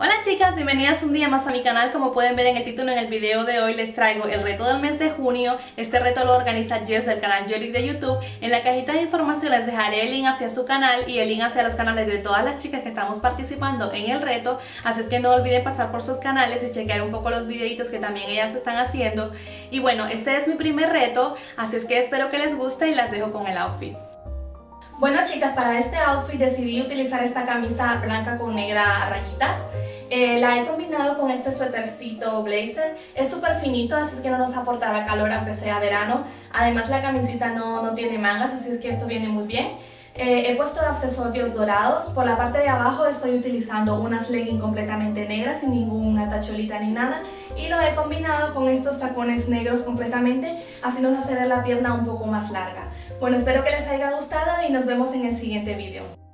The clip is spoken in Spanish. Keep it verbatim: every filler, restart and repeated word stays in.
Hola chicas, bienvenidas un día más a mi canal. Como pueden ver en el título, en el video de hoy les traigo el reto del mes de junio. Este reto lo organiza Jess del canal Jorick de YouTube. En la cajita de información les dejaré el link hacia su canal y el link hacia los canales de todas las chicas que estamos participando en el reto, así es que no olviden pasar por sus canales y chequear un poco los videitos que también ellas están haciendo. Y bueno, este es mi primer reto, así es que espero que les guste y las dejo con el outfit. Bueno chicas, para este outfit decidí utilizar esta camisa blanca con negra a rayitas. Eh, la he combinado con este suétercito blazer. Es súper finito, así es que no nos aportará calor aunque sea verano. Además la camisita no, no tiene mangas, así es que esto viene muy bien. Eh, he puesto accesorios dorados. Por la parte de abajo estoy utilizando unas leggings completamente negras, sin ninguna tacholita ni nada. Y lo he combinado con estos tacones negros completamente, así nos hace ver la pierna un poco más larga. Bueno, espero que les haya gustado y nos vemos en el siguiente video.